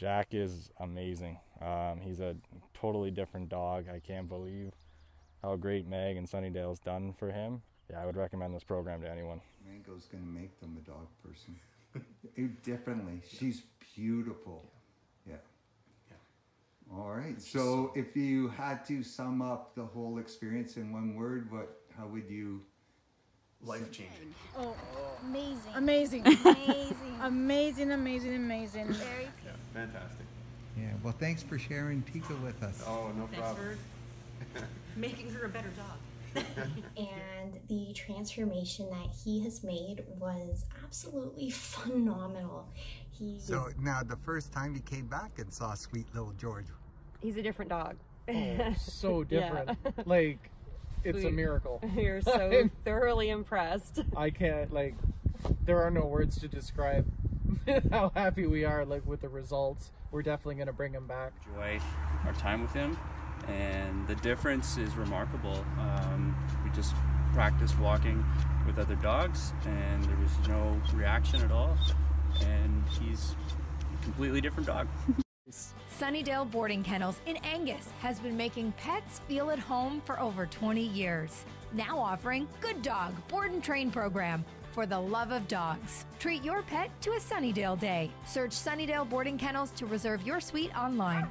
Jack is amazing. He's a totally different dog. I can't believe how great Meg and Sunnidale's done for him. Yeah, I would recommend this program to anyone. Mango's gonna make them a dog person. Definitely. Yeah. She's beautiful. Yeah. Yeah. All right. So if you had to sum up the whole experience in one word, how would you? Life-changing. Oh, amazing. Amazing. Amazing. Amazing, amazing, amazing. Very cool. Yeah, fantastic. Yeah, well, thanks for sharing Tika with us. Oh, no problem. Thanks for making her a better dog. And the transformation that he has made was absolutely phenomenal. So now the first time he came back and saw sweet little George. He's a different dog. Oh, so different. Yeah. Like, it's a miracle. You're so thoroughly impressed. I can't, like, there are no words to describe how happy we are, like, with the results. We're definitely going to bring him back. Enjoy our time with him, and the difference is remarkable. We just practiced walking with other dogs, and there was no reaction at all, and he's a completely different dog. Sunnidale Boarding Kennels in Angus has been making pets feel at home for over 20 years. Now offering Good Dog Board and Train Program for the love of dogs. Treat your pet to a Sunnidale day. Search Sunnidale Boarding Kennels to reserve your suite online.